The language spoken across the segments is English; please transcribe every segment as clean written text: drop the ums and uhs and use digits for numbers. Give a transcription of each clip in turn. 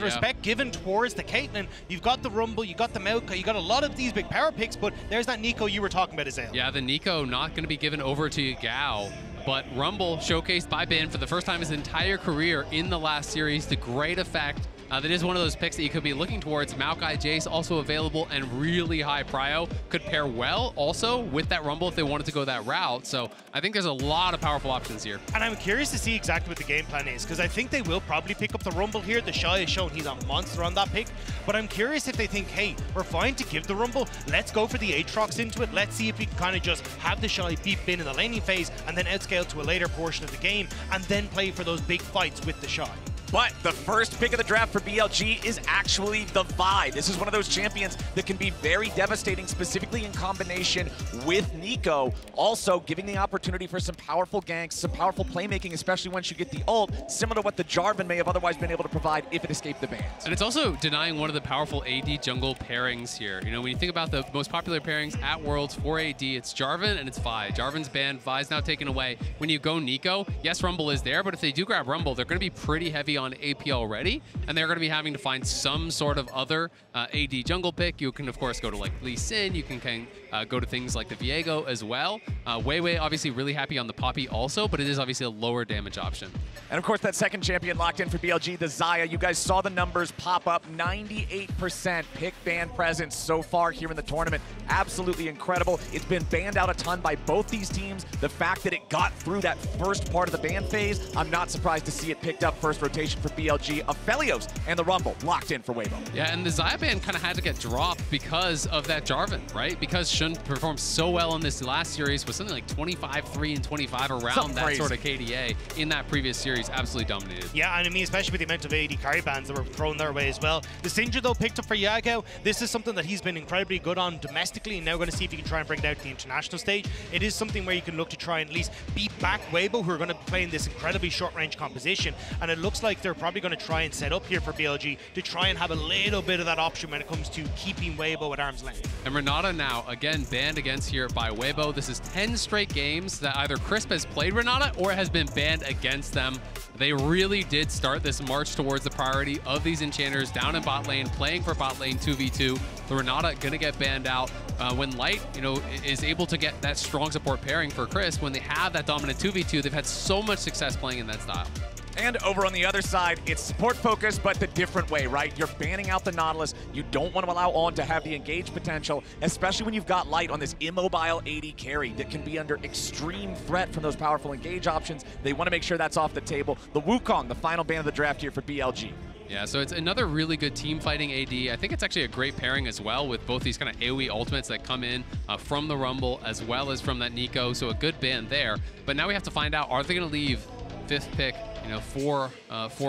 Respect given towards the Caitlyn. You've got the Rumble, you got the Maokai, you got a lot of these big power picks, but there's that Neeko you were talking about, Xayah. Yeah, the Neeko not going to be given over to Gao, but Rumble showcased by Bin for the first time his entire career in the last series to great effect. That is one of those picks that you could be looking towards. Maokai Jace also available and really high prio. Could pair well also with that Rumble if they wanted to go that route. So I think there's a lot of powerful options here. And I'm curious to see exactly what the game plan is, because I think they will probably pick up the Rumble here. TheShy has shown he's a monster on that pick. But I'm curious if they think, hey, we're fine to give the Rumble. Let's go for the Aatrox into it. Let's see if we can kind of just have TheShy beat Bin in the laning phase and then outscale to a later portion of the game and then play for those big fights with TheShy. But the first pick of the draft for BLG is actually the Vi. This is one of those champions that can be very devastating, specifically in combination with Neeko. Also giving the opportunity for some powerful ganks, some powerful playmaking, especially once you get the ult, similar to what the Jarvan may have otherwise been able to provide if it escaped the bans. And it's also denying one of the powerful AD jungle pairings here. You know, when you think about the most popular pairings at Worlds for AD, it's Jarvan and it's Vi. Jarvan's banned, Vi's now taken away. When you go Neeko, yes, Rumble is there, but if they do grab Rumble, they're going to be pretty heavy on AP already, and they're going to be having to find some sort of other AD jungle pick. You can, of course, go to like Lee Sin. You can go to things like the Viego as well. Weiwei obviously really happy on the Poppy also, but it is obviously a lower damage option. And of course, that second champion locked in for BLG, the Xayah. You guys saw the numbers pop up. 98% pick ban presence so far here in the tournament. Absolutely incredible. It's been banned out a ton by both these teams. The fact that it got through that first part of the ban phase, I'm not surprised to see it picked up first rotation for BLG. Aphelios and the Rumble locked in for Weibo. Yeah, and the Xayah ban kind of had to get dropped because of that Jarvan, right? Because Xun performed so well in this last series with something like 25, 3, and 25 around something that crazy sort of KDA in that previous series. Absolutely dominated. Yeah, and I mean, especially with the amount of AD carry bans that were thrown their way as well. The Syndra, though, picked up for Yagao. This is something that he's been incredibly good on domestically, and now going to see if he can try and bring it out to the international stage. It is something where you can look to try and at least beat back Weibo, who are going to be playing this incredibly short-range composition, and it looks like they're probably going to try and set up here for BLG to try and have a little bit of that option when it comes to keeping Weibo at arm's length. And Renata now, again, banned against here by Weibo. This is 10 straight games that either Crisp has played Renata or has been banned against them. They really did start this march towards the priority of these enchanters down in bot lane, playing for bot lane 2v2. The Renata gonna get banned out when Light, you know, is able to get that strong support pairing for Crisp. When they have that dominant 2v2, they've had so much success playing in that style. And over on the other side, it's support focused, but the different way, right? You're banning out the Nautilus. You don't want to allow On to have the engage potential, especially when you've got Light on this immobile AD carry that can be under extreme threat from those powerful engage options. They want to make sure that's off the table. The Wukong, the final ban of the draft here for BLG. Yeah, so it's another really good team fighting AD. I think it's actually a great pairing as well with both these kind of AoE ultimates that come in from the Rumble as well as from that Neeko, so a good ban there. But now we have to find out, are they going to leave fifth pick, you know, for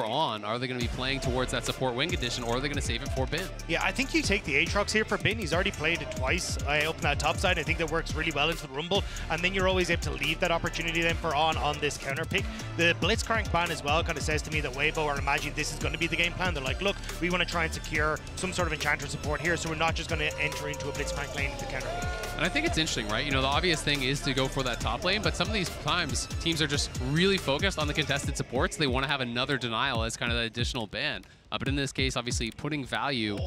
On? Are they going to be playing towards that support wing condition, or are they going to save it for Bin? Yeah, I think you take the Aatrox here for Bin. He's already played it twice up in that top side. I think that works really well into the Rumble, and then you're always able to leave that opportunity then for on this counter pick. The Blitzcrank ban as well kind of says to me that Weibo are imagining this is going to be the game plan. They're like, look, we want to try and secure some sort of enchanter support here, so we're not just going to enter into a Blitzcrank lane into counter pick. And I think it's interesting, right? You know, the obvious thing is to go for that top lane, but some of these times teams are just really focused on the contested support. They want to have another denial as kind of an additional ban. But in this case, obviously, putting value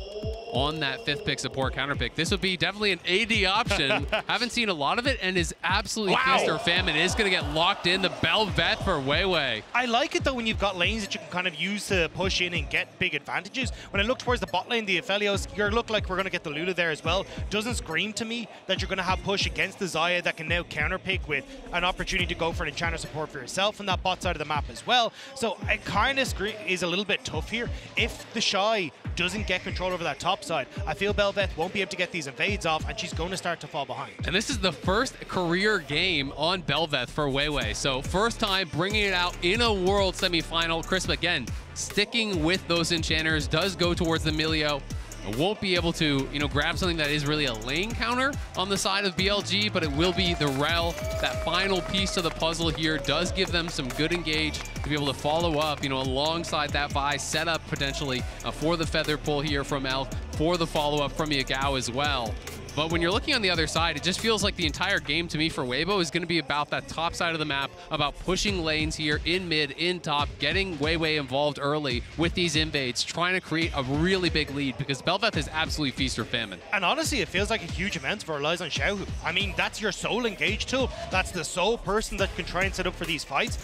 on that fifth pick support counter pick. This would be definitely an AD option. Haven't seen a lot of it, and is absolutely feast or famine. It is going to get locked in. The Belveth for Weiwei. I like it, though, when you've got lanes that you can kind of use to push in and get big advantages. When I look towards the bot lane, the Aphelios, you look like we're going to get the Lula there as well. Doesn't scream to me that you're going to have push against the Xayah that can now counter pick with an opportunity to go for an enchanter support for yourself on that bot side of the map as well. So it kind of is a little bit tough here. If TheShy doesn't get control over that top side, I feel Belveth won't be able to get these invades off, and she's going to start to fall behind. And this is the first career game on Belveth for Weiwei. So first time bringing it out in a World semifinal. Crisp again, sticking with those enchanters, does go towards the Milio. Won't be able to, you know, grab something that is really a lane counter on the side of BLG, but it will be the Rel. That final piece of the puzzle here does give them some good engage to be able to follow up, you know, alongside that Vi setup potentially for the feather pull here from Elk, for the follow-up from Yagao as well. But when you're looking on the other side, it just feels like the entire game to me for Weibo is going to be about that top side of the map, about pushing lanes here in mid, in top, getting Weiwei involved early with these invades, trying to create a really big lead because Belveth is absolutely feast or famine. And honestly, it feels like a huge amount of it relies on Xiaohu. I mean, that's your sole engage tool. That's the sole person that can try and set up for these fights.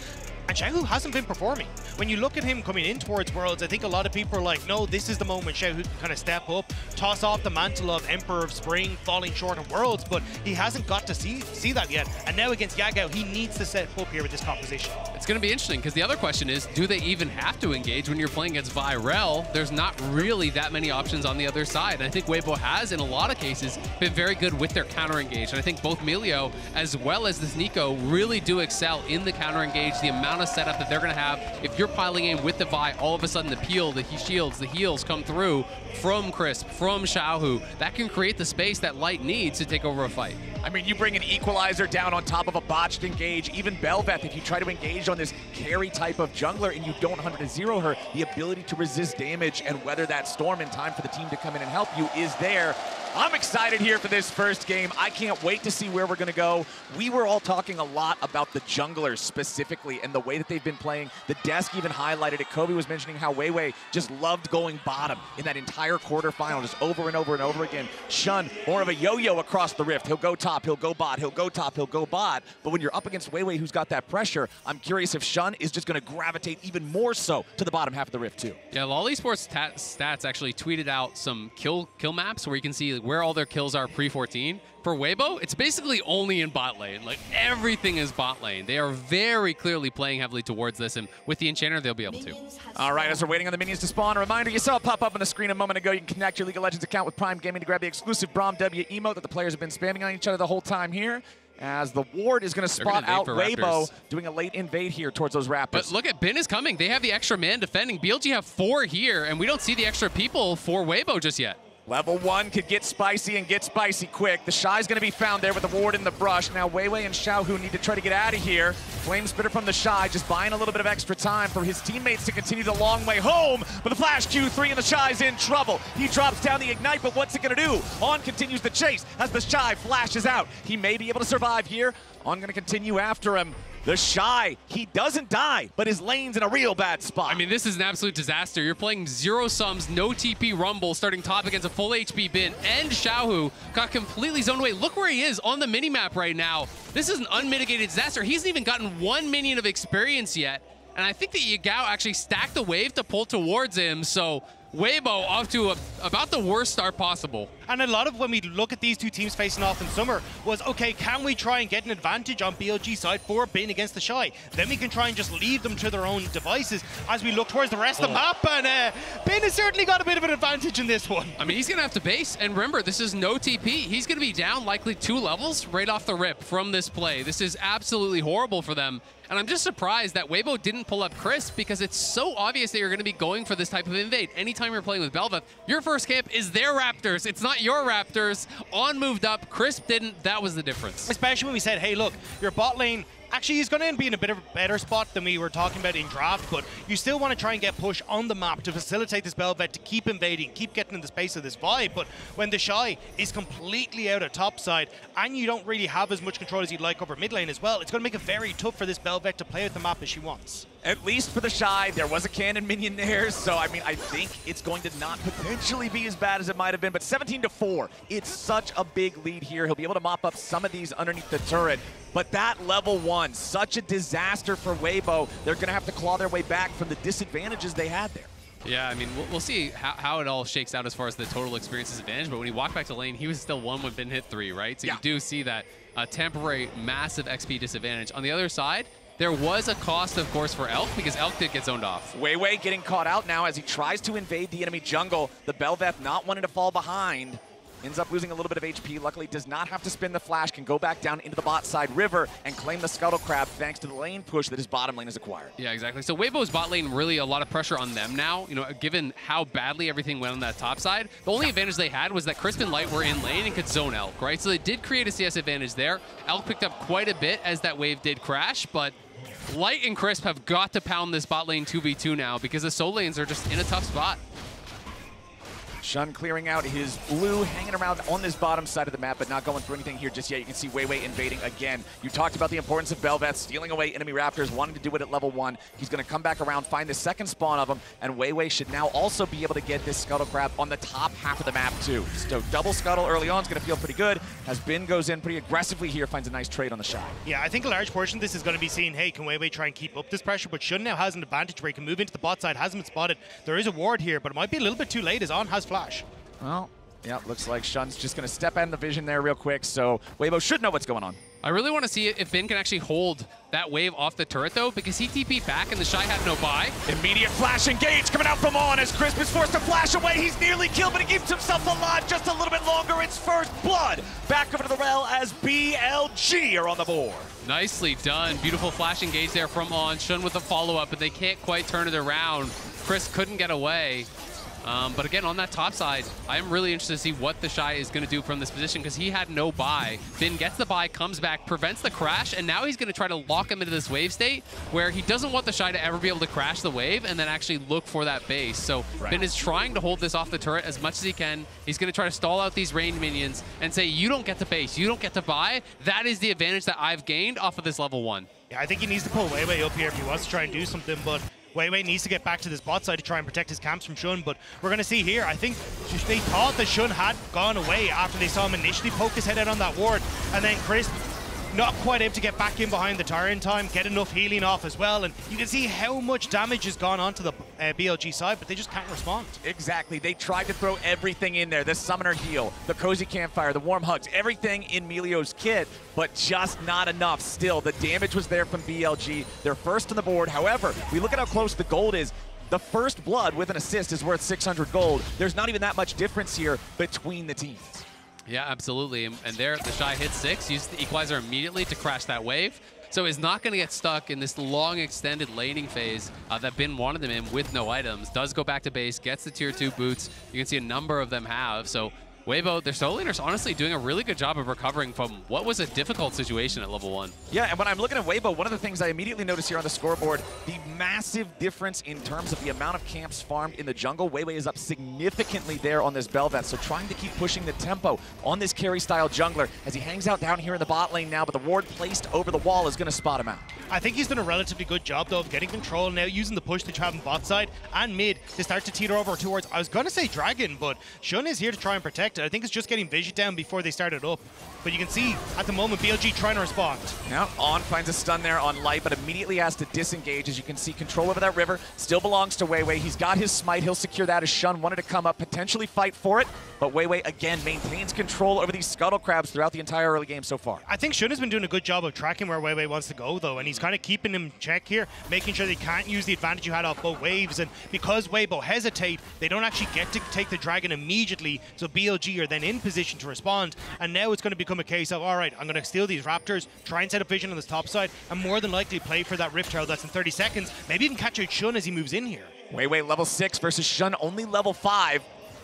And Xiaohu hasn't been performing. When you look at him coming in towards Worlds, I think a lot of people are like, no, this is the moment Xiaohu can kind of step up, toss off the mantle of Emperor of Spring, falling short on Worlds, but he hasn't got to see that yet. And now against Yagao, he needs to set up here with this composition. It's going to be interesting, because the other question is, do they even have to engage when you're playing against Vi-Rel? There's not really that many options on the other side. And I think Weibo has, in a lot of cases, been very good with their counter-engage. And I think both Milio as well as this Neeko really do excel in the counter-engage, the amount of setup that they're going to have. If you're piling in with the Vi, all of a sudden the peel, the shields, the heals come through from Crisp, from Xiaohu. That can create the space that Light needs to take over a fight. I mean, you bring an equalizer down on top of a botched engage. Even Belveth, if you try to engage on this carry type of jungler and you don't 100-0 her, the ability to resist damage and weather that storm in time for the team to come in and help you is there. I'm excited here for this first game. I can't wait to see where we're going to go. We were all talking a lot about the junglers specifically and the way that they've been playing. The desk even highlighted it. Kobe was mentioning how Weiwei just loved going bottom in that entire quarterfinal, just over and over and over again. Xun, more of a yo-yo across the rift. He'll go top, he'll go bot, he'll go top, he'll go bot. But when you're up against Weiwei, who's got that pressure, I'm curious if Xun is just going to gravitate even more so to the bottom half of the rift too. Yeah, Lolly Sports Stats actually tweeted out some kill maps where you can see where all their kills are pre-14. For Weibo, it's basically only in bot lane. Like, everything is bot lane. They are very clearly playing heavily towards this, and with the Enchanter, they'll be able to. All right, as we're waiting on the minions to spawn, a reminder, you saw it pop up on the screen a moment ago. You can connect your League of Legends account with Prime Gaming to grab the exclusive Brom W emote that the players have been spamming on each other the whole time here. As the ward is going to spot out Weibo, doing a late invade here towards those Raptors. But look at Bin is coming. They have the extra man defending. BLG have 4 here, and we don't see the extra people for Weibo just yet. Level 1 could get spicy and get spicy quick. The Shy's going to be found there with the ward in the brush. Now Weiwei and Xiaohu need to try to get out of here. Flame Spitter from the Shy, just buying a little bit of extra time for his teammates to continue the long way home. But the flash Q3 and the Shy's in trouble. He drops down the Ignite, but what's it going to do? On continues the chase as the Shy flashes out. He may be able to survive here. On going to continue after him. The Shy, he doesn't die, but his lane's in a real bad spot. I mean, this is an absolute disaster. You're playing zero sums, no TP Rumble, starting top against a full HP Bin, and Xiaohu got completely zoned away. Look where he is on the minimap right now. This is an unmitigated disaster. He hasn't even gotten 1 minion of experience yet, and I think that Yagao actually stacked the wave to pull towards him, so Weibo off to about the worst start possible. And a lot of when we look at these two teams facing off in summer was, okay, can we try and get an advantage on BLG side for Bin against the Shy? Then we can try and just leave them to their own devices as we look towards the rest of the map. And Bin has certainly got a bit of an advantage in this one. I mean, he's going to have to base. And remember, this is no TP. He's going to be down likely 2 levels right off the rip from this play. This is absolutely horrible for them. And I'm just surprised that Weibo didn't pull up Crisp, because it's so obvious that you're going to be going for this type of invade. Anytime you're playing with Belveth, your first camp is their Raptors. It's not your Raptors. On moved up, Crisp didn't. That was the difference. Especially when we said, hey, look, your bot lane actually is going to be in a bit of a better spot than we were talking about in draft, but you still want to try and get push on the map to facilitate this Belveth to keep invading, keep getting in the space of this vibe. But when the Shy is completely out of topside and you don't really have as much control as you'd like over mid lane as well, it's going to make it very tough for this Belveth to play out the map as she wants. At least for the Shy, there was a cannon minion there, so I mean, I think it's going to not potentially be as bad as it might have been, but 17-4, it's such a big lead here. He'll be able to mop up some of these underneath the turret, but that level 1, such a disaster for Weibo. They're gonna have to claw their way back from the disadvantages they had there. Yeah, I mean, we'll see how it all shakes out as far as the total experience disadvantage, but when he walked back to lane, he was still 1 when Bin hit 3, right? So yeah, you do see that temporary massive XP disadvantage. On the other side, there was a cost, of course, for Elk, because Elk did get zoned off. Weiwei getting caught out now as he tries to invade the enemy jungle. The Belveth not wanting to fall behind. Ends up losing a little bit of HP. Luckily, does not have to spin the flash. Can go back down into the bot side river and claim the Scuttle Crab thanks to the lane push that his bottom lane has acquired. Yeah, exactly. So Weibo's bot lane, really a lot of pressure on them now, you know, given how badly everything went on that top side. The only advantage they had was that Crisp and Light were in lane and could zone Elk, right? So they did create a CS advantage there. Elk picked up quite a bit as that wave did crash, but Light and Crisp have got to pound this bot lane 2v2 now because the solo lanes are just in a tough spot. Xun clearing out his blue, hanging around on this bottom side of the map, but not going through anything here just yet. You can see Weiwei invading again. You talked about the importance of Belveth, stealing away enemy Raptors, wanting to do it at level 1. He's going to come back around, find the second spawn of him, and Weiwei should now also be able to get this Scuttle Crab on the top half of the map, too. So double Scuttle early on is going to feel pretty good, as Bin goes in pretty aggressively here, finds a nice trade on the shot. Yeah, I think a large portion of this is going to be seen, hey, can Weiwei try and keep up this pressure? But Xun now has an advantage where he can move into the bot side, hasn't been spotted. There is a ward here, but it might be a little bit too late as On has flash. Well, yeah, looks like Shun's just going to step out of the vision there real quick, so Weibo should know what's going on. I really want to see if Bin can actually hold that wave off the turret, though, because he TP'd back and the Shy had no buy. Immediate flash engage coming out from On as Crisp is forced to flash away. He's nearly killed, but he keeps himself alive just a little bit longer. It's first blood. Back over to the rail as BLG are on the board. Nicely done. Beautiful flash engage there from On. Xun with a follow-up, but they can't quite turn it around. Crisp couldn't get away. But again, on that top side, I'm really interested to see what the Shy is going to do from this position because he had no buy. Bin gets the buy, comes back, prevents the crash, and now he's going to try to lock him into this wave state where he doesn't want the Shy to ever be able to crash the wave and then actually look for that base. So right. Bin is trying to hold this off the turret as much as he can. He's going to try to stall out these range minions and say, you don't get to base, you don't get to buy. That is the advantage that I've gained off of this level 1. Yeah, I think he needs to pull Weiwei up here if he wants to try and do something, but Weiwei needs to get back to this bot side to try and protect his camps from Xun, but we're going to see here, I think they thought that Xun had gone away after they saw him initially poke his head out on that ward, and then Crisp not quite able to get back in behind the tower in time, get enough healing off as well, and you can see how much damage has gone onto the BLG side, but they just can't respond. Exactly. They tried to throw everything in there. The summoner heal, the cozy campfire, the warm hugs, everything in Milio's kit, but just not enough still. The damage was there from BLG. They're first on the board. However, we look at how close the gold is. The first blood with an assist is worth 600 gold. There's not even that much difference here between the teams. Yeah, absolutely. And there, the Shy hits 6, uses the equalizer immediately to crash that wave. So he's not going to get stuck in this long, extended laning phase that Bin wanted them in with no items. Does go back to base, gets the tier 2 boots. You can see a number of them have. So Weibo, their solo laners honestly doing a really good job of recovering from what was a difficult situation at level 1. Yeah, and when I'm looking at Weibo, one of the things I immediately notice here on the scoreboard, the massive difference in terms of the amount of camps farmed in the jungle. Weiwei is up significantly there on this Belveth, so trying to keep pushing the tempo on this carry-style jungler as he hangs out down here in the bot lane now, but the ward placed over the wall is going to spot him out. I think he's done a relatively good job, though, of getting control now, using the push that you have in bot side and mid to start to teeter over towards, I was going to say Dragon, but Xun is here to try and protect. I think it's just getting vision down before they started up. But you can see, at the moment, BLG trying to respond. Now, On finds a stun there on Light, but immediately has to disengage. As you can see, control over that river still belongs to Weiwei. He's got his smite. He'll secure that as Xun wanted to come up, potentially fight for it. But Weiwei, again, maintains control over these Scuttle Crabs throughout the entire early game so far. I think Xun has been doing a good job of tracking where Weiwei wants to go, though, and he's kind of keeping him in check here, making sure they can't use the advantage you had off both waves. And because Weibo hesitate, they don't actually get to take the dragon immediately, so BLG are then in position to respond. And now it's going to become a case of, all right, I'm going to steal these Raptors, try and set up vision on this top side, and more than likely play for that Rift Herald that's in 30 seconds. Maybe even catch out Xun as he moves in here. Weiwei level 6 versus Xun only level 5.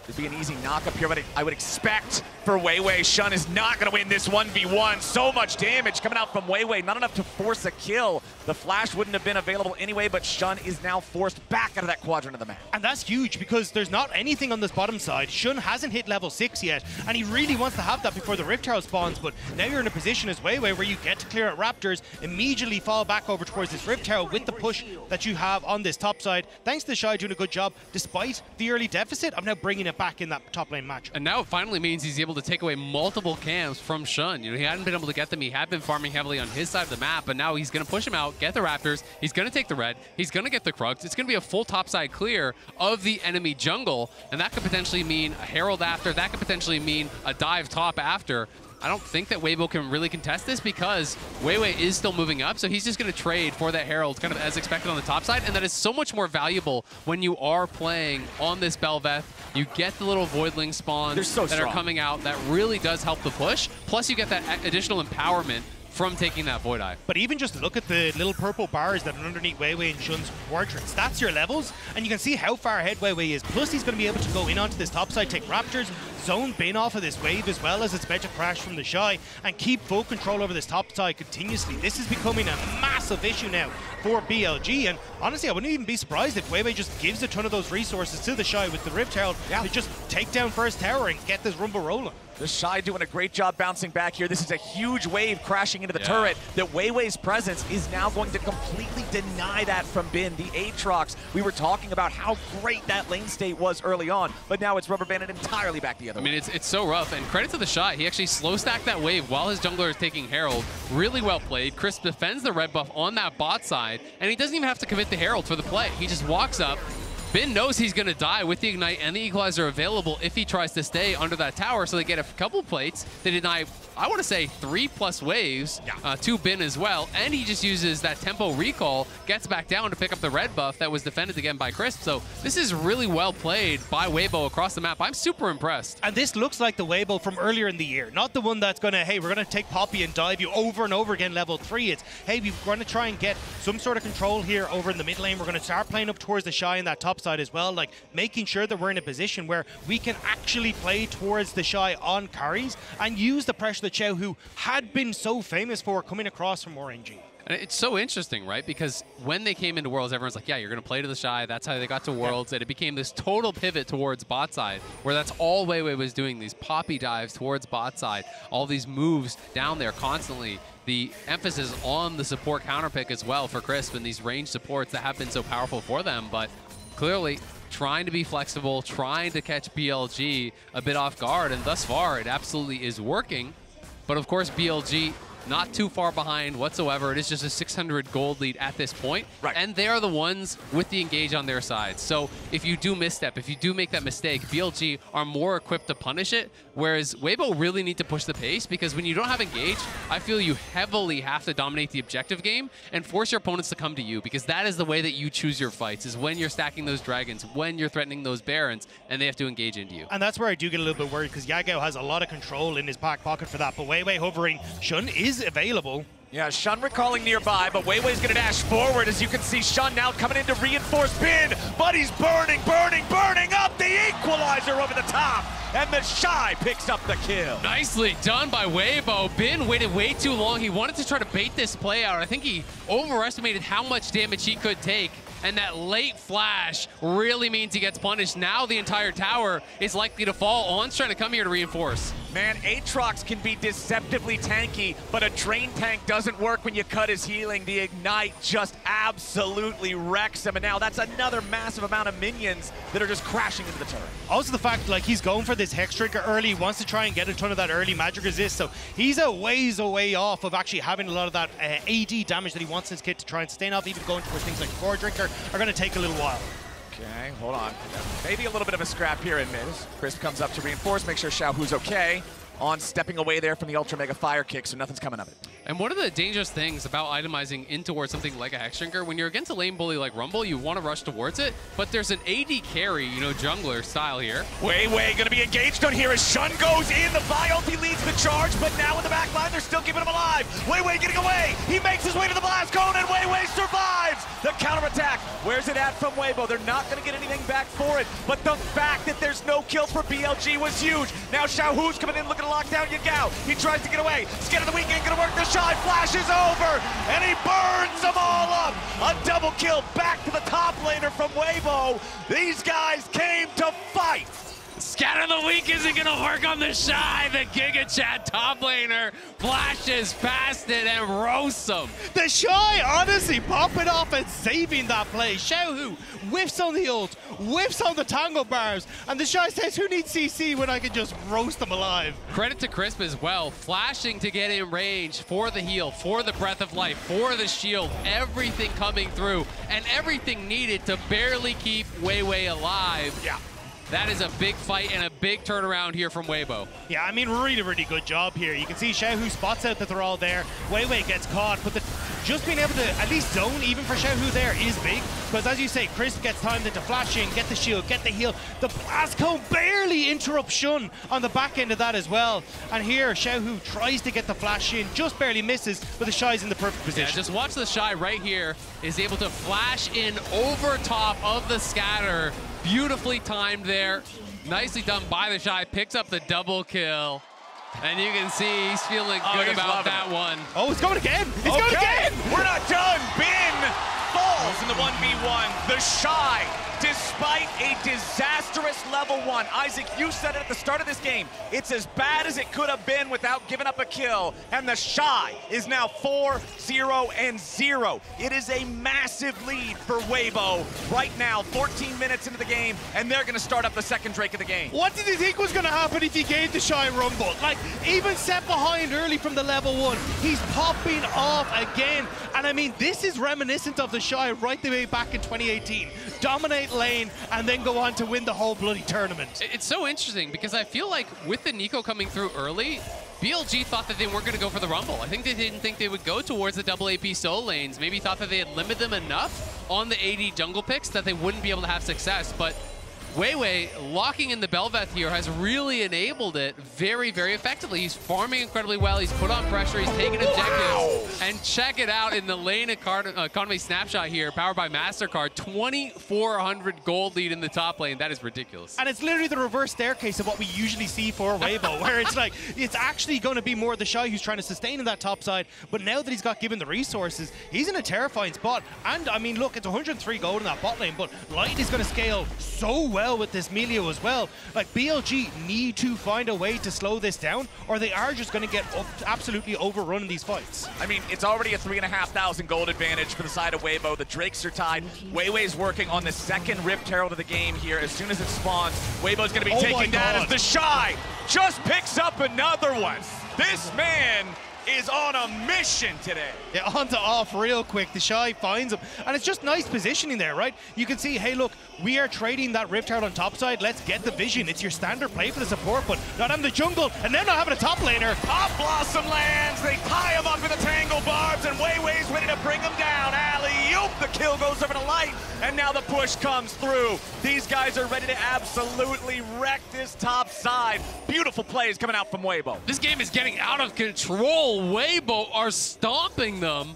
There'd be an easy knock up here, but I would expect for Weiwei. Xun is not going to win this 1v1. So much damage coming out from Weiwei, not enough to force a kill. The flash wouldn't have been available anyway, but Xun is now forced back out of that quadrant of the map. And that's huge because there's not anything on this bottom side. Xun hasn't hit level 6 yet, and he really wants to have that before the Rift Herald spawns, but now you're in a position as Weiwei where you get to clear out Raptors, immediately fall back over towards this Rift Herald with the push that you have on this top side. Thanks to Shy doing a good job, despite the early deficit, I'm now bringing it back in that top lane match. And now it finally means he's able to take away multiple camps from Xun. You know, he hadn't been able to get them. He had been farming heavily on his side of the map, but now he's going to push him out, get the Raptors, he's going to take the red, he's going to get the Krugs. It's going to be a full topside clear of the enemy jungle, and that could potentially mean a Herald after, that could potentially mean a dive top after. I don't think that Weibo can really contest this because Weiwei is still moving up, so he's just going to trade for that Herald kind of as expected on the top side, and that is so much more valuable when you are playing on this Belveth. You get the little Voidling spawns so that are coming out. That really does help the push, plus you get that additional empowerment from taking that Void Eye. But even just look at the little purple bars that are underneath Weiwei and Shun's quadrants. That's your levels, and you can see how far ahead Weiwei is. Plus, he's going to be able to go in onto this top side, take Raptors, zone Bin off of this wave as well as it's about to crash from the Shy, and keep full control over this top side continuously. This is becoming a massive massive issue now for BLG. And honestly, I wouldn't even be surprised if Weiwei just gives a ton of those resources to the Shy with the Rift Herald to just take down first tower and get this Rumble rolling. The Shy doing a great job bouncing back here. This is a huge wave crashing into the turret that Weiwei's presence is now going to completely deny that from Bin. The Aatrox, we were talking about how great that lane state was early on, but now it's rubber banded entirely back the other way. I mean, it's so rough, and credit to the Shy. He actually slow stacked that wave while his jungler is taking Herald. Really well played. Crisp defends the red buff on that bot side, and he doesn't even have to commit the Herald for the play. He just walks up. Bin knows he's going to die with the Ignite and the Equalizer available if he tries to stay under that tower, so they get a couple plates. They deny, I want to say, 3+ waves to Bin as well, and he just uses that tempo recall, gets back down to pick up the red buff that was defended again by Crisp. So this is really well played by Weibo across the map. I'm super impressed. And this looks like the Weibo from earlier in the year, not the one that's going to, hey, we're going to take Poppy and dive you over and over again level 3. It's, hey, we're going to try and get some sort of control here over in the mid lane. We're going to start playing up towards the Shy in that top side as well, like making sure that we're in a position where we can actually play towards the Shy on carries and use the pressure that Xiaohu had been so famous for coming across from RNG. And it's so interesting, right? Because when they came into Worlds, everyone's like, yeah, you're going to play to the Shy. That's how they got to Worlds. And it became this total pivot towards bot side, where that's all Weiwei was doing, these Poppy dives towards bot side, all these moves down there constantly. The emphasis on the support counterpick as well for Crisp and these range supports that have been so powerful for them. But clearly trying to be flexible, trying to catch BLG a bit off guard, and thus far it absolutely is working. But of course, BLG not too far behind whatsoever. It is just a 600 gold lead at this point. Right. And they are the ones with the engage on their side. So if you do misstep, if you do make that mistake, BLG are more equipped to punish it, whereas Weibo really need to push the pace, because when you don't have engage, I feel you heavily have to dominate the objective game and force your opponents to come to you, because that is the way that you choose your fights, is when you're stacking those dragons, when you're threatening those barons, and they have to engage into you. And that's where I do get a little bit worried, because Yagao has a lot of control in his back pocket for that, but Weiwei hovering Xun is available. Yeah, Xun recalling nearby, but Weiwei's gonna dash forward. As you can see, Xun now coming in to reinforce Bin, but he's burning up the Equalizer over the top, and the Shy picks up the kill. Nicely done by Weibo. Bin waited way too long. He wanted to try to bait this play out. I think he overestimated how much damage he could take, and that late flash really means he gets punished. Now the entire tower is likely to fall. On's trying to come here to reinforce. Man, Aatrox can be deceptively tanky, but a drain tank doesn't work when you cut his healing. The Ignite just absolutely wrecks him, and now that's another massive amount of minions that are just crashing into the turret. Also the fact, like, he's going for this Hextrigger early. He wants to try and get a ton of that early magic resist, so he's a ways away off of actually having a lot of that AD damage that he wants his kit to try and sustain off. Even going towards things like Core Drinker are going to take a little while. Okay, hold on. Maybe a little bit of a scrap here in mid. Crisp comes up to reinforce, make sure Xiaohu's okay. On stepping away there from the Ultra Mega Fire Kick, so nothing's coming of it. And one of the dangerous things about itemizing in towards something like a Hexdrinker, when you're against a lane bully like Rumble, you want to rush towards it, but there's an AD carry, you know, jungler style here. Weiwei gonna be engaged on here as Xun goes in. The Vi ulti leads the charge, but now in the back line, they're still keeping him alive. Weiwei getting away. He makes his way to the blast cone, and Weiwei survives the counterattack. Where's it at from Weibo? They're not gonna get anything back for it, but the fact that there's no kill for BLG was huge. Now Xiaohu's coming in looking to lock down Yagao. He tries to get away. Skin of the Weekend gonna work the Shy. Flash is over, and he burns them all up. A double kill back to the top laner from Weibo. These guys came to fight. Scatter the Week isn't going to work on the Shy. The Giga Chat top laner flashes past it and roasts him. The Shy honestly popping off and saving that play. Xiaohu whiffs on the ult, whiffs on the tangle bars, and the Shy says, who needs CC when I can just roast them alive? Credit to Crisp as well, flashing to get in range for the heal, for the Breath of Life, for the shield, everything coming through, and everything needed to barely keep Weiwei alive. Yeah. That is a big fight and a big turnaround here from Weibo. Yeah, I mean, really, really good job here. You can see Xiaohu spots out that they're all there. Weiwei gets caught, but just being able to at least zone, even for Xiaohu there, is big. Because as you say, Crisp gets timed into flashing, get the shield, get the heal. The blast cone barely interrupts Xun on the back end of that as well. And here, Xiaohu tries to get the flash in, just barely misses, but the Shy's in the perfect position. Yeah, just watch the Shy right here, is able to flash in over top of the scatter. Beautifully timed there. Nicely done by the Shy. Picks up the double kill. And you can see he's feeling good about that one. Oh, it's going again! It's going again! We're not done! Bin falls in the 1v1. TheShy, despite a disastrous level 1. Isaac, you said it at the start of this game. It's as bad as it could have been without giving up a kill. And TheShy is now 4-0-0. It is a massive lead for Weibo right now, 14 minutes into the game, and they're going to start up the second Drake of the game. What did you think was going to happen if he gave TheShy Rumble? Like, even set behind early from the level 1, he's popping off again. And I mean, this is reminiscent of TheShy right the way back in 2018. Dominate lane and then go on to win the whole bloody tournament. It's so interesting because I feel like with the Neeko coming through early, BLG thought that they weren't going to go for the Rumble. I think they didn't think they would go towards the double AP solo lanes. Maybe thought that they had limited them enough on the AD jungle picks that they wouldn't be able to have success. But Weiwei locking in the Belveth here has really enabled it very, very effectively. He's farming incredibly well. He's put on pressure. He's taken objectives. Wow. And check it out in the lane economy snapshot here, powered by MasterCard. 2,400 gold lead in the top lane. That is ridiculous. And it's literally the reverse staircase of what we usually see for Weibo, where it's like, it's actually going to be more TheShy who's trying to sustain in that top side. But now that he's got given the resources, he's in a terrifying spot. And I mean, look, it's 103 gold in that bot lane, but Light is going to scale so well with this Milio as well. Like, BLG need to find a way to slow this down, or they are just going to get absolutely overrun in these fights. I mean, it's already a 3,500 gold advantage for the side of Weibo. The Drakes are tied. Weiwei's working on the second Rift Herald of the game here. As soon as it spawns, Weibo's going to be taking that as TheShy just picks up another one. This man is on a mission today. Yeah, on to off real quick. TheShy finds him. And it's just nice positioning there, right? You can see, hey, look, we are trading that Rift Herald on top side. Let's get the vision. It's your standard play for the support, but not on the jungle, and they're not having a top laner. Pop Blossom lands. They tie him up with the Tangle Barbs, and Weiwei's ready to bring him down. Alley-oop, the kill goes over to Light, and now the push comes through. These guys are ready to absolutely wreck this top side. Beautiful plays coming out from Weibo. This game is getting out of control. Weibo are stomping them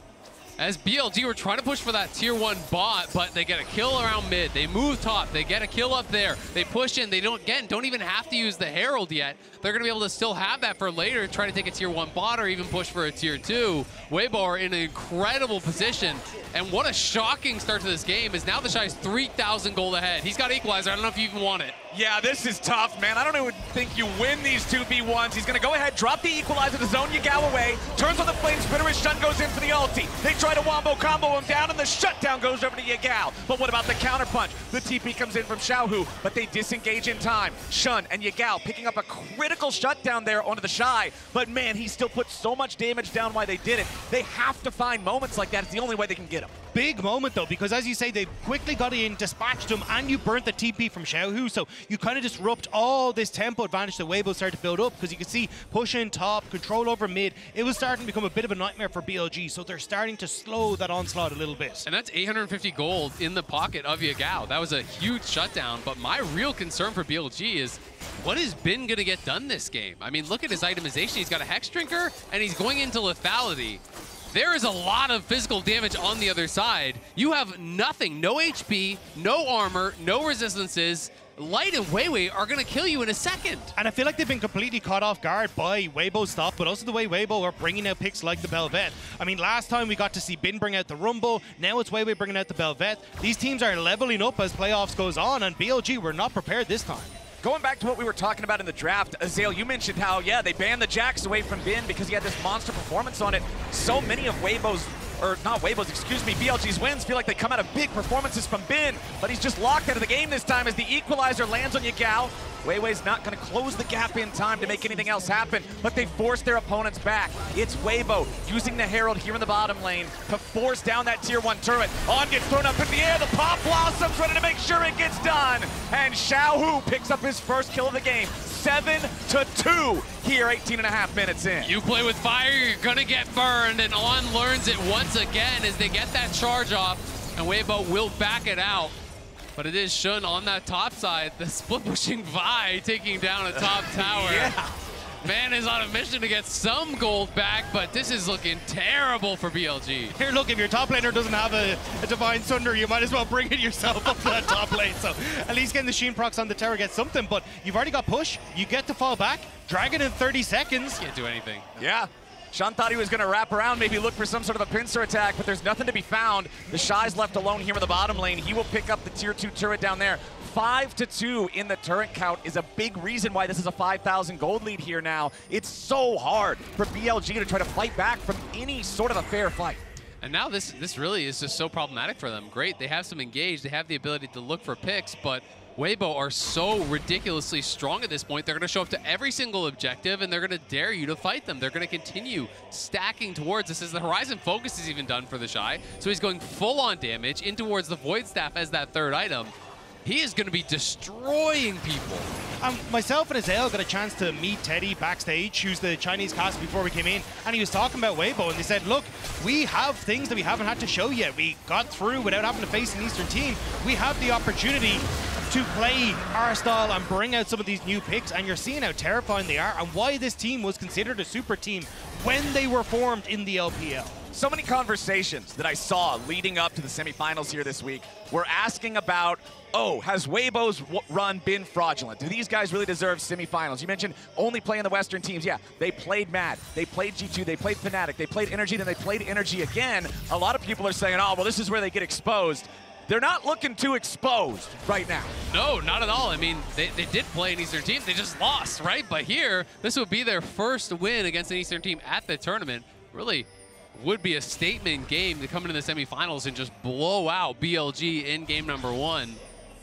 as BLG were trying to push for that tier 1 bot, but they get a kill around mid, they move top, they get a kill up there, they push in, they don't even have to use the Herald yet. They're going to be able to still have that for later, try to take a tier 1 bot or even push for a tier 2. Weibo are in an incredible position, and what a shocking start to this game is now TheShy's 3,000 gold ahead. He's got Equalizer, I don't know if you even want it. Yeah, this is tough, man. I don't even think you win these 2v1s. He's going to go ahead, drop the Equalizer to zone Yagao away, turns on the Flame Spinner, his Xun goes in for the ulti. They try to wombo combo him down, and the shutdown goes over to Yagao. But what about the counterpunch? The TP comes in from Xiaohu, but they disengage in time. Xun and Yagao picking up a critical shutdown there onto TheShy, but man, he still put so much damage down while they did it. They have to find moments like that. It's the only way they can get him. Big moment, though, because as you say, they quickly got in, dispatched him, and you burnt the TP from Xiaohu, so you kind of disrupt all this tempo advantage that Weibo started to build up, because you can see push in top, control over mid. It was starting to become a bit of a nightmare for BLG, so they're starting to slow that onslaught a little bit. And that's 850 gold in the pocket of Yagao. That was a huge shutdown, but my real concern for BLG is, what is Bin going to get done this game? I mean, look at his itemization. He's got a Hex Drinker, and he's going into Lethality. There is a lot of physical damage on the other side. You have nothing, no HP, no armor, no resistances. Light and Weiwei are going to kill you in a second. And I feel like they've been completely caught off guard by Weibo's stuff, but also the way Weibo are bringing out picks like the Belveth. I mean, last time we got to see Bin bring out the Rumble, now it's Weiwei bringing out the Belveth. These teams are leveling up as playoffs goes on, and BLG were not prepared this time. Going back to what we were talking about in the draft, Azale, you mentioned how, yeah, they banned the Jax away from Bin because he had this monster performance on it. So many of Weibo's, or not Weibo's, excuse me, BLG's wins feel like they come out of big performances from Bin, but he's just locked out of the game this time as the Equalizer lands on Yagao. Weiwei's not going to close the gap in time to make anything else happen, but they force their opponents back. It's Weibo using the Herald here in the bottom lane to force down that tier 1 turret. On gets thrown up in the air, the Pop Blossom's ready to make sure it gets done, and Xiaohu picks up his first kill of the game. 7-2 here, 18.5 minutes in. You play with fire, you're going to get burned, and On learns it once again as they get that charge off, and Weibo will back it out. But it is Xun on that top side, the split pushing Vi taking down a top tower. Yeah. Man is on a mission to get some gold back, but this is looking terrible for BLG. Here, look, if your top laner doesn't have a Divine Sunder, you might as well bring it yourself up to that top lane. So at least getting the Sheen procs on the Terra gets something, but you've already got push. You get to fall back. Dragon in 30 seconds. Can't do anything. Yeah. Xun thought he was going to wrap around, maybe look for some sort of a pincer attack, but there's nothing to be found. The Shy's left alone here in the bottom lane. He will pick up the tier 2 turret down there. 5-2 in the turret count is a big reason why this is a 5,000 gold lead here now. It's so hard for BLG to try to fight back from any sort of a fair fight. And now this really is just so problematic for them. Great, they have some engage, they have the ability to look for picks, but Weibo are so ridiculously strong at this point. They're going to show up to every single objective, and they're going to dare you to fight them. They're going to continue stacking towards this. As the Horizon Focus is even done for the Shy, so he's going full-on damage in towards the Void Staff as that third item. He is going to be destroying people. Myself and Azale got a chance to meet Teddy backstage, who's the Chinese cast before we came in, and he was talking about Weibo, and they said, look, we have things that we haven't had to show yet. We got through without having to face an Eastern team. We have the opportunity to play our style and bring out some of these new picks, and you're seeing how terrifying they are and why this team was considered a super team when they were formed in the LPL. So many conversations that I saw leading up to the semifinals here this week were asking about, oh, has Weibo's run been fraudulent? Do these guys really deserve semifinals? You mentioned only playing the Western teams. Yeah, they played MAD, they played G2, they played Fnatic, they played Energy, then they played Energy again. A lot of people are saying, oh, well, this is where they get exposed. They're not looking too exposed right now. No, not at all. I mean, they did play an Eastern team. They just lost, right? But here, this would be their first win against an Eastern team at the tournament. Really would be a statement game to come into the semifinals and just blow out BLG in game number one.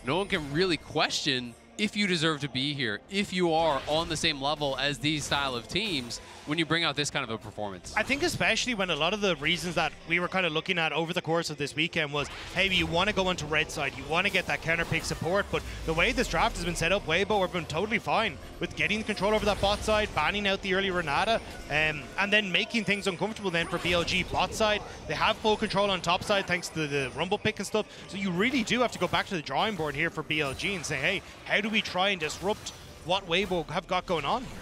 No one can really question if you deserve to be here, if you are on the same level as these style of teams, when you bring out this kind of a performance. I think especially when a lot of the reasons that we were kind of looking at over the course of this weekend was, hey, you want to go into red side, you want to get that counter pick support, but the way this draft has been set up, Weibo have been totally fine with getting control over that bot side, banning out the early Renata, and then making things uncomfortable then for BLG bot side. They have full control on top side thanks to the Rumble pick and stuff, so you really do have to go back to the drawing board here for BLG and say, hey, how do we try and disrupt what Weibo have got going on here?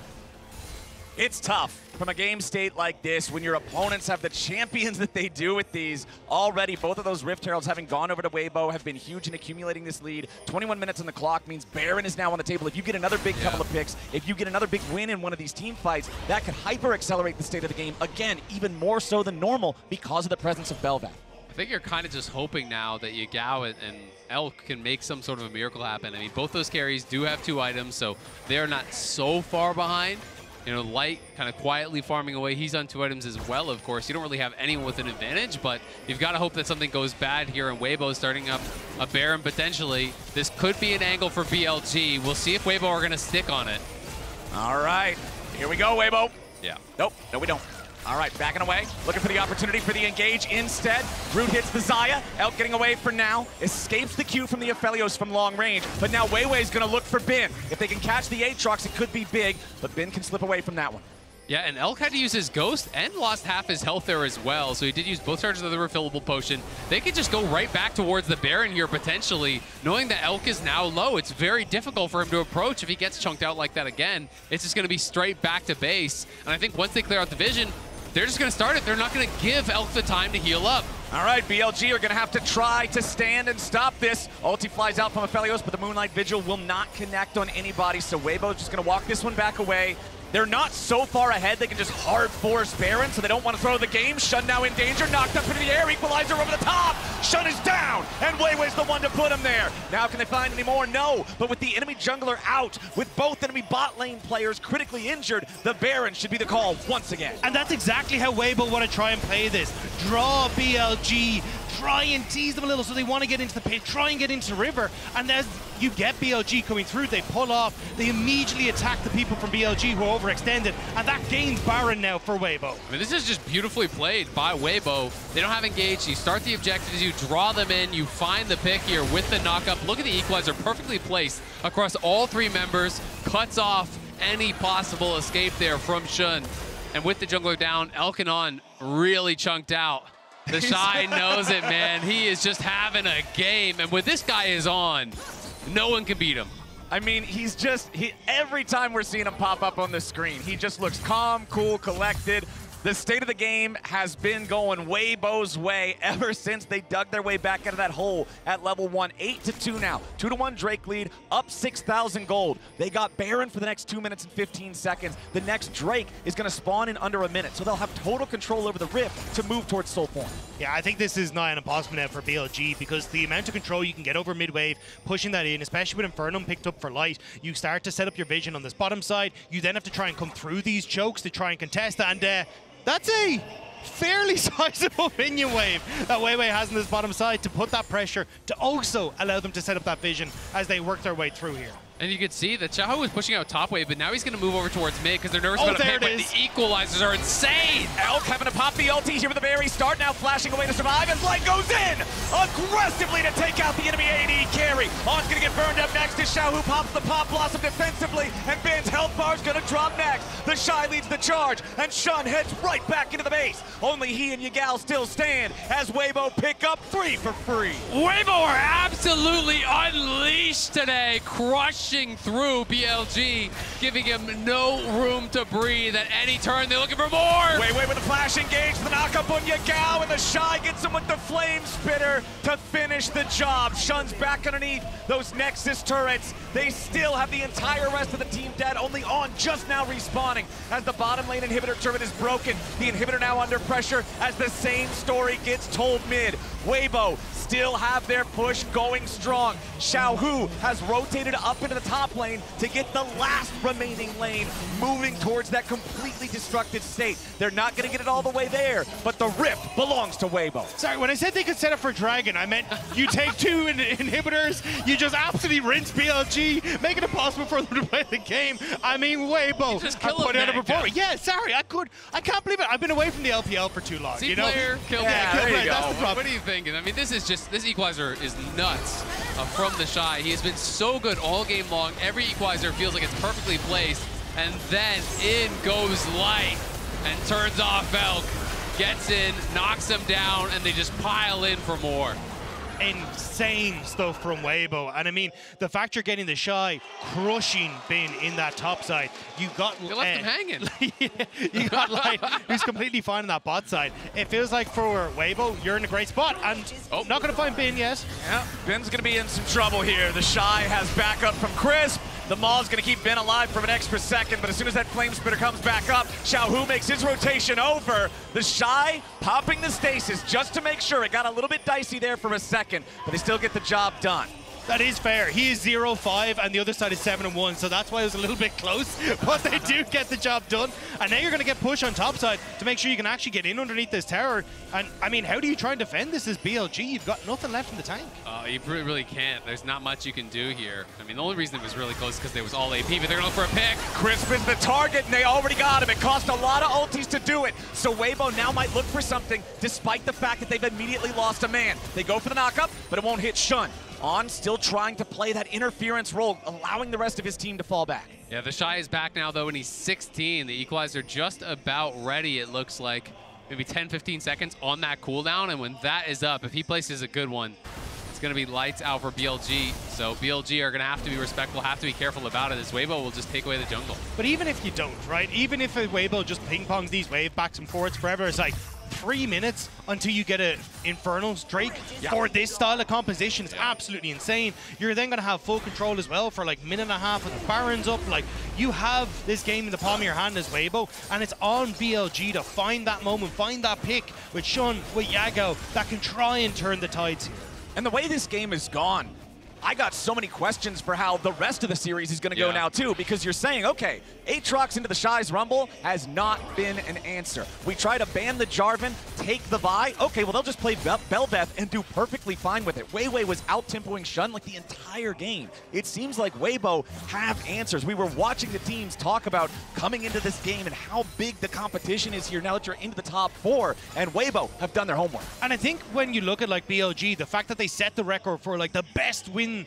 It's tough from a game state like this when your opponents have the champions that they do with these. Already, both of those Rift Heralds having gone over to Weibo have been huge in accumulating this lead. 21 minutes on the clock means Baron is now on the table. If you get another big couple of picks, if you get another big win in one of these team fights, that could hyper-accelerate the state of the game, again, even more so than normal because of the presence of Belveth. I think you're kind of just hoping now that Yagao and Elk can make some sort of a miracle happen. I mean, both those carries do have two items, so they're not so far behind. You know, Light kind of quietly farming away. He's on two items as well, of course. You don't really have anyone with an advantage, but you've got to hope that something goes bad here. And Weibo starting up a Baron potentially. This could be an angle for BLG. We'll see if Weibo are going to stick on it. All right. Here we go, Weibo. Yeah. Nope. No, we don't. All right, backing away, looking for the opportunity for the engage instead. Root hits the Xayah, Elk getting away for now, escapes the Q from the Aphelios from long range, but now Weiwei's gonna look for Bin. If they can catch the Aatrox, it could be big, but Bin can slip away from that one. Yeah, and Elk had to use his Ghost and lost half his health there as well, so he did use both charges of the refillable potion. They could just go right back towards the Baron here, potentially, knowing that Elk is now low. It's very difficult for him to approach if he gets chunked out like that again. It's just going to be straight back to base, and I think once they clear out the vision, they're just going to start it. They're not going to give Elk the time to heal up. All right, BLG are going to have to try to stand and stop this. Ulti flies out from Aphelios, but the Moonlight Vigil will not connect on anybody, so Weibo's just going to walk this one back away. They're not so far ahead, they can just hard force Baron, so they don't want to throw the game. Xun now in danger, knocked up into the air, equalizer over the top. Xun is down, and Weiwei's the one to put him there. Now can they find any more? No, but with the enemy jungler out, with both enemy bot lane players critically injured, the Baron should be the call once again. And that's exactly how Weibo want to try and play this. Draw BLG, try and tease them a little so they want to get into the pit, try and get into the river, and as you get BLG coming through, they pull off, they immediately attack the people from BLG who are overextended, and that gains Baron now for Weibo. I mean, this is just beautifully played by Weibo. They don't have engaged, you start the objectives, you draw them in, you find the pick here with the knockup. Look at the equalizer, perfectly placed across all three members, cuts off any possible escape there from Xun. And with the jungler down, Elk on really chunked out. The Shy knows it, man. He is just having a game, and when this guy is on, no one can beat him. I mean, he's just, every time we're seeing him pop up on the screen, he just looks calm, cool, collected. The state of the game has been going Weibo's way ever since they dug their way back out of that hole at level 1. 8-2 now. 2-1 Drake lead, up 6,000 gold. They got Baron for the next 2 minutes and 15 seconds. The next Drake is going to spawn in under a minute, so they'll have total control over the Rift to move towards Soul Point. Yeah, I think this is not an impossible net for BLG because the amount of control you can get over mid-wave, pushing that in, especially with Infernum picked up for Light, you start to set up your vision on this bottom side. You then have to try and come through these chokes to try and contest, and that's a fairly sizable minion wave that Weiwei has on this bottom side to put that pressure to also allow them to set up that vision as they work their way through here. And you can see that Xiaohu was pushing out top wave, but now he's going to move over towards mid because they're nervous about a pit. The equalizers are insane. Elk having a Poppy ulti here with the Barry start, now flashing away to survive as Light goes in aggressively to take out the enemy AD carry. On's going to get burned up next as Xiaohu pops the Pop Blossom defensively, and Bin's health bar is going to drop next. TheShy leads the charge, and Xun heads right back into the base. Only he and Yagao still stand as Weibo pick up 3 for free. Weibo are absolutely unleashed today, crushing through BLG, giving him no room to breathe at any turn. They're looking for more! Weiwei with the flash engage, the knock-up on Yagao, and TheShy gets him with the flame spitter to finish the job. Shun's back underneath those Nexus turrets. They still have the entire rest of the team dead, only On just now respawning as the bottom lane inhibitor turret is broken. The inhibitor now under pressure as the same story gets told mid. Weibo still have their push going strong. Xiaohu has rotated up into the top lane to get the last remaining lane moving towards that completely destructive state. They're not going to get it all the way there, but the Rift belongs to Weibo. Sorry, when I said they could set up for Dragon, I meant you take two inhibitors, you just absolutely rinse BLG, make it impossible for them to play the game. I mean, Weibo just put out a performance. Yeah, sorry, I can't believe it. I've been away from the LPL for too long. You know? Player, kill player. That's the problem. What do you thinking? I mean, this is just, this equalizer is nuts from TheShy. He has been so good all game long. Every equalizer feels like it's perfectly placed, and then in goes Light and turns off Elk, gets in, knocks him down, and they just pile in for more. Insane stuff from Weibo, and I mean, the fact you're getting TheShy crushing Bin in that top side, you got... You left him hanging. You got Light, who's completely fine on that bot side. It feels like for Weibo, you're in a great spot, and not going to find Bin yet. Yeah, Bin's going to be in some trouble here. TheShy has backup from Crisp. The Maw's going to keep Ben alive for an extra second, but as soon as that flame spitter comes back up, Xiaohu makes his rotation over. TheShy popping the stasis just to make sure. It got a little bit dicey there for a second, but they still get the job done. That is fair. He is 0-5 and the other side is 7-1, so that's why it was a little bit close, but they do get the job done. And now you're going to get pushed on top side to make sure you can actually get in underneath this tower. And I mean, how do you try and defend this as BLG? You've got nothing left in the tank. You really can't. There's not much you can do here. I mean, the only reason it was really close is because it was all AP, but they're going to look for a pick. Crisp is the target, and they already got him. It cost a lot of ultis to do it, so Weibo now might look for something despite the fact that they've immediately lost a man. They go for the knock-up, but it won't hit Xun. On still trying to play that interference role, allowing the rest of his team to fall back. Yeah, TheShy is back now, though, and he's 16. The equalizer just about ready, it looks like. Maybe 10, 15 seconds on that cooldown, and when that is up, if he places a good one, it's going to be lights out for BLG. So BLG are going to have to be respectful, have to be careful about it. This Weibo will just take away the jungle. But even if you don't, right? Even if a Weibo just ping-pongs these wave backs and forwards forever, it's like 3 minutes until you get an Infernal's Drake for this style of composition. It's absolutely insane. You're then going to have full control as well for like minute and a half with the Barons up. Like, you have this game in the palm of your hand as Weibo, and it's on BLG to find that moment, find that pick with Xun, with Yagao, that can try and turn the tides here. And the way this game is gone, I got so many questions for how the rest of the series is going to go now, too, because you're saying, okay, Aatrox into TheShy's Rumble has not been an answer. We try to ban the Jarvan, take the Vi. Okay, well, they'll just play Belveth and do perfectly fine with it. Weiwei was out-tempoing Xun like the entire game. It seems like Weibo have answers. We were watching the teams talk about coming into this game and how big the competition is here now that you're into the top 4, and Weibo have done their homework. And I think when you look at, like, BLG, the fact that they set the record for, like, the best win win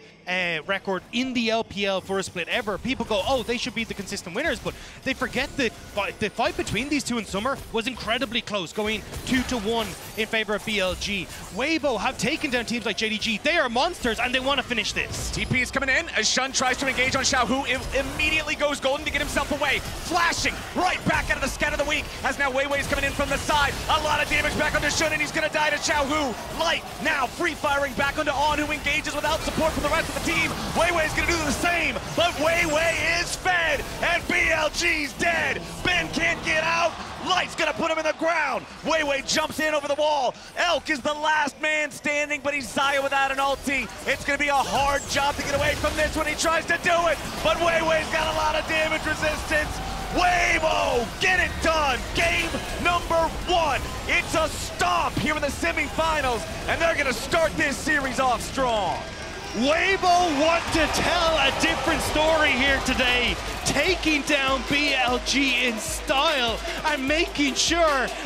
record in the LPL for a split ever, people go, oh, they should be the consistent winners, but they forget that the fight between these two in summer was incredibly close, going 2-1 in favor of BLG. Weibo have taken down teams like JDG. They are monsters, and they want to finish this. TP is coming in as Xun tries to engage on Xiaohu. It immediately goes golden to get himself away. Flashing right back out of the scan of the week, as now Weiwei's coming in from the side. A lot of damage back onto Xun, and he's going to die to Xiaohu. Light now free-firing back onto On, who engages without support from the rest of the team. Weiwei's going to do the same, but Weiwei is fed, and BLG's dead. Bin can't get out. Light's gonna put him in the ground. Weiwei jumps in over the wall. Elk is the last man standing, but he's Xayah without an ulti. It's gonna be a hard job to get away from this when he tries to do it, but Weiwei's got a lot of damage resistance. Weibo, get it done. Game number one. It's a stomp here in the semifinals, and they're gonna start this series off strong. Weibo want to tell a different story here today, taking down BLG in style and making sure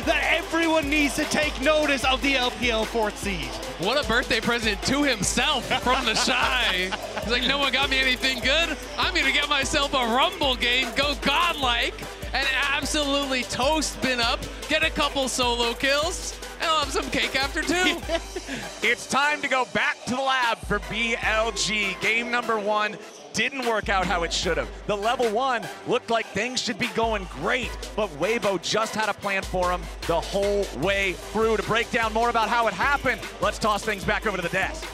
that everyone needs to take notice of the LPL 4th seed. What a birthday present to himself from TheShy. He's like, no one got me anything good. I'm going to get myself a Rumble game, go godlike, and absolutely toast Bin up, get a couple solo kills, and I'll have some cake after too. It's time to go back to the lab for BLG. Game number one didn't work out how it should have. The level one looked like things should be going great, but Weibo just had a plan for him the whole way through. To break down more about how it happened, let's toss things back over to the desk.